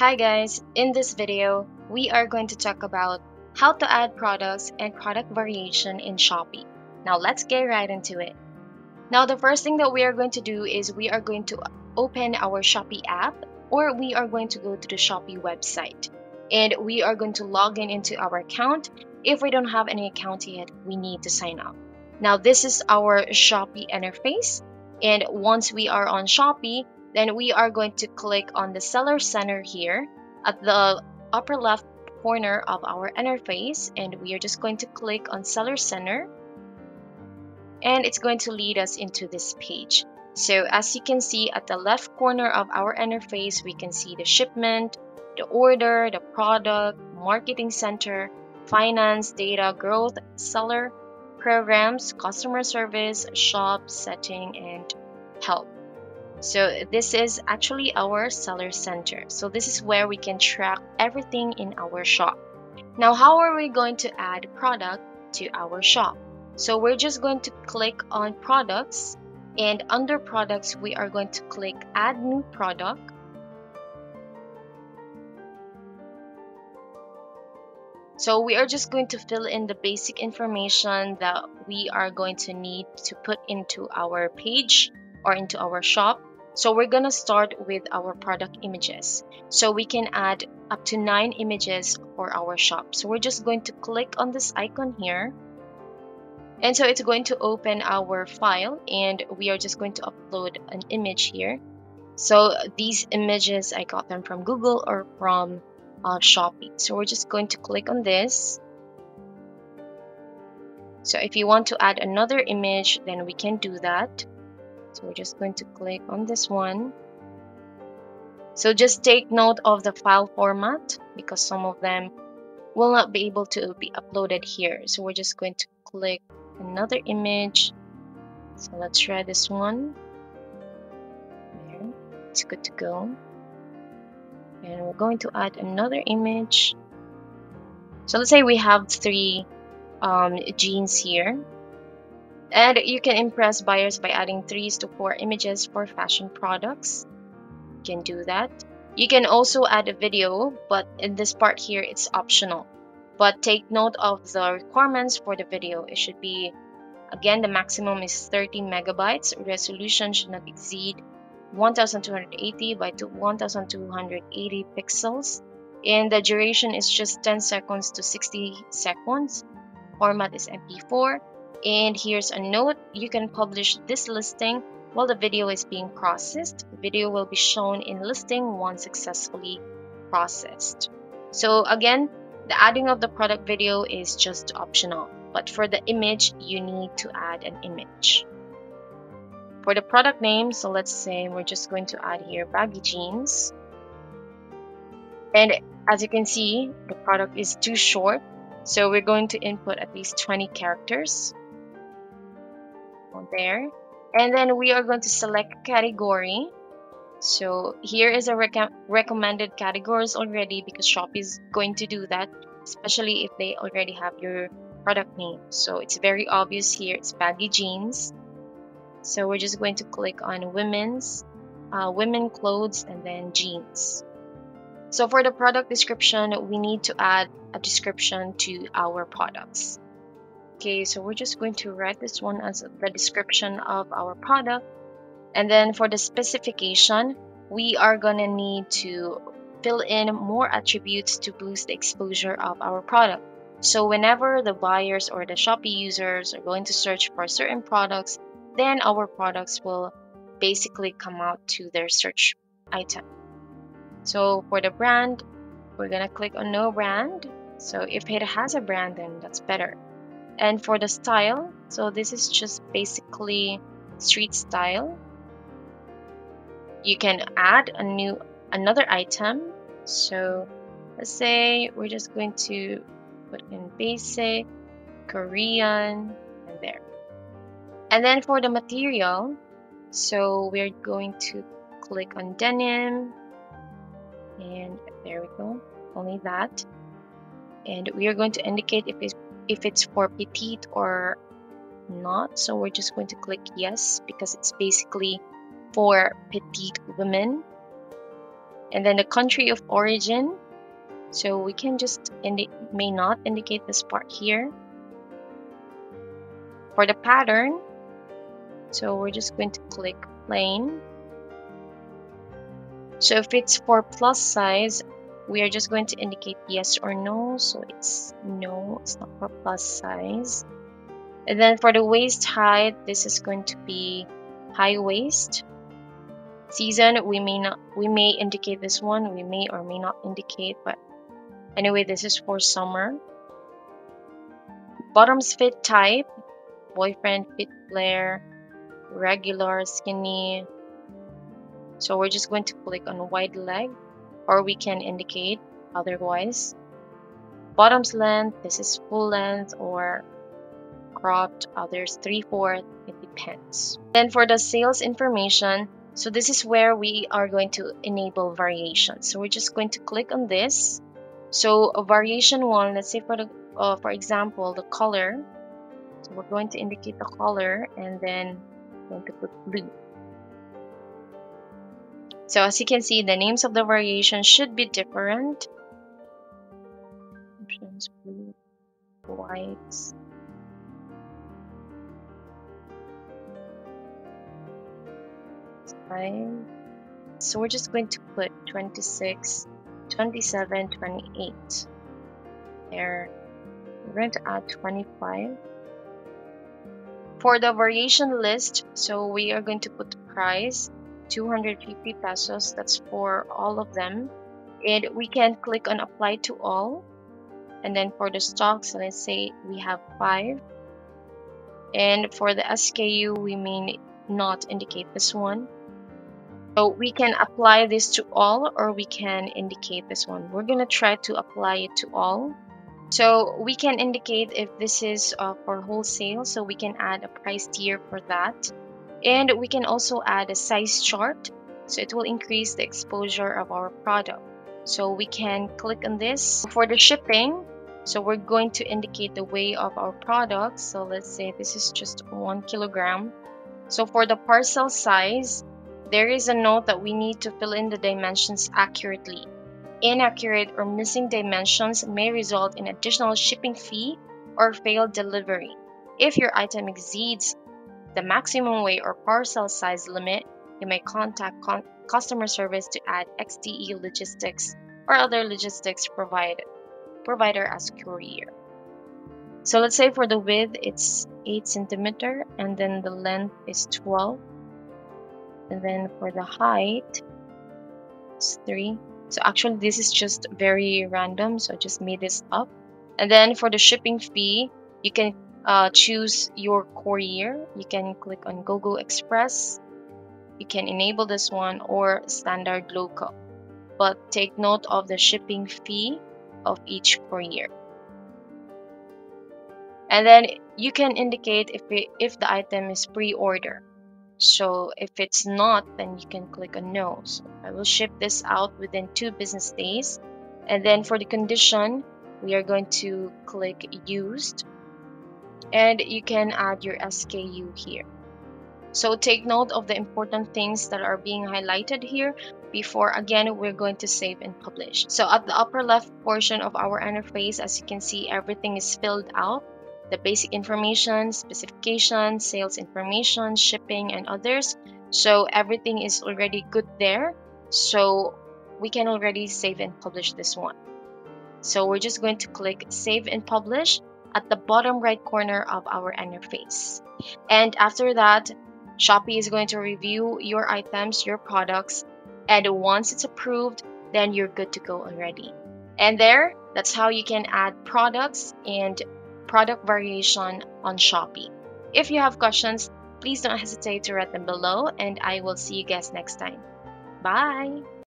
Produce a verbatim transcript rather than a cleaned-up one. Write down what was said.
Hi guys, in this video, we are going to talk about how to add products and product variation in Shopee. Now let's get right into it. Now the first thing that we are going to do is we are going to open our Shopee app, or we are going to go to the Shopee website. And we are going to log in into our account. If we don't have any account yet, we need to sign up. Now this is our Shopee interface. And once we are on Shopee, then we are going to click on the Seller Center here at the upper left corner of our interface, and we are just going to click on Seller Center, and it's going to lead us into this page. So as you can see at the left corner of our interface, we can see the shipment, the order, the product, marketing center, finance, data, growth, seller, programs, customer service, shop, setting, and help. So this is actually our Seller Center. So this is where we can track everything in our shop. Now, how are we going to add product to our shop? So we're just going to click on products, and under products, we are going to click add new product. So we are just going to fill in the basic information that we are going to need to put into our page or into our shop. So we're gonna start with our product images. So we can add up to nine images for our shop. So we're just going to click on this icon here. And so it's going to open our file, and we are just going to upload an image here. So these images, I got them from Google or from uh, Shopee. So we're just going to click on this. So if you want to add another image, then we can do that. So we're just going to click on this one. So just take note of the file format, because some of them will not be able to be uploaded here. So we're just going to click another image. So let's try this one. There, it's good to go. And we're going to add another image. So let's say we have three um, jeans here. And you can impress buyers by adding three to four images for fashion products. You can do that. You can also add a video, but in this part here, it's optional. But take note of the requirements for the video. It should be, again, the maximum is thirty megabytes. Resolution should not exceed one thousand two hundred eighty by one thousand two hundred eighty pixels. And the duration is just ten seconds to sixty seconds. Format is M P four. And here's a note, you can publish this listing while the video is being processed. The video will be shown in listing once successfully processed. So again, the adding of the product video is just optional, but for the image, you need to add an image. For the product name, so let's say we're just going to add here baggy jeans. And as you can see, the product is too short, so we're going to input at least twenty characters. There, and then we are going to select category. So here is a rec recommended categories already, because Shopee is going to do that, especially if they already have your product name. So it's very obvious here, it's baggy jeans. So we're just going to click on women's uh, women clothes and then jeans. So for the product description, we need to add a description to our products. Okay, so we're just going to write this one as the description of our product. And then for the specification, we are gonna need to fill in more attributes to boost the exposure of our product. So whenever the buyers or the Shopee users are going to search for certain products, then our products will basically come out to their search item. So for the brand, we're gonna click on no brand. So if it has a brand, then that's better. And for the style, so this is just basically street style. You can add a new another item. So let's say we're just going to put in basic, Korean, and there. And then for the material, so we're going to click on denim. And there we go, only that. And we are going to indicate if it's if it's for petite or not. So we're just going to click yes, because it's basically for petite women. and then the country of origin. So we can just indi- may not indicate this part here. For the pattern, so we're just going to click plain. So if it's for plus size, we are just going to indicate yes or no. So it's no, it's not for plus size. And then for the waist height, this is going to be high waist. Season, we may not, we may indicate this one, we may or may not indicate, but anyway, this is for summer. Bottoms fit type, boyfriend, fit flare, regular, skinny. So we're just going to click on wide leg, or we can indicate otherwise. Bottoms length, this is full length or cropped, others three-fourths, it depends. Then for the sales information, so this is where we are going to enable variation. So we're just going to click on this. So a variation one, let's say for the, uh, for example, the color. So we're going to indicate the color and then going to put blue. So as you can see, the names of the variation should be different. Options, blue, whites. So we're just going to put twenty-six, twenty-seven, twenty-eight there. We're going to add twenty-five. For the variation list, so we are going to put the price two hundred fifty pesos. That's for all of them, and we can click on apply to all. And then for the stocks, let's say we have five, and for the S K U we may not indicate this one. So we can apply this to all, or we can indicate this one. We're going to try to apply it to all. So we can indicate if this is uh, for wholesale, so we can add a price tier for that. And we can also add a size chart, so it will increase the exposure of our product. So we can click on this. For the shipping, so we're going to indicate the weight of our product. So let's say this is just one kilogram. So for the parcel size, there is a note that we need to fill in the dimensions accurately. Inaccurate or missing dimensions may result in additional shipping fee or failed delivery. If your item exceeds the maximum weight or parcel size limit, you may contact con customer service to add X T E Logistics or other logistics provide provider as courier. So let's say for the width, it's eight centimeters, and then the length is twelve. And then for the height, it's three. So actually this is just very random, so I just made this up. And then for the shipping fee, you can uh, choose your courier. You can click on Gogo Express. You can enable this one or standard local. But take note of the shipping fee of each courier. And then you can indicate if, it, if the item is pre-order. So if it's not, then you can click on no. So I will ship this out within two business days. And then for the condition, we are going to click used. And you can add your S K U here. So take note of the important things that are being highlighted here before, again, we're going to save and publish. So at the upper left portion of our interface, as you can see, everything is filled out. The basic information, specification, sales information, shipping, and others. So everything is already good there. So we can already save and publish this one. So we're just going to click save and publish at the bottom right corner of our interface. And after that, Shopee is going to review your items, your products, and once it's approved, then you're good to go already. And there, that's how you can add products and product variation on Shopee. If you have questions, please don't hesitate to write them below, and I will see you guys next time. Bye!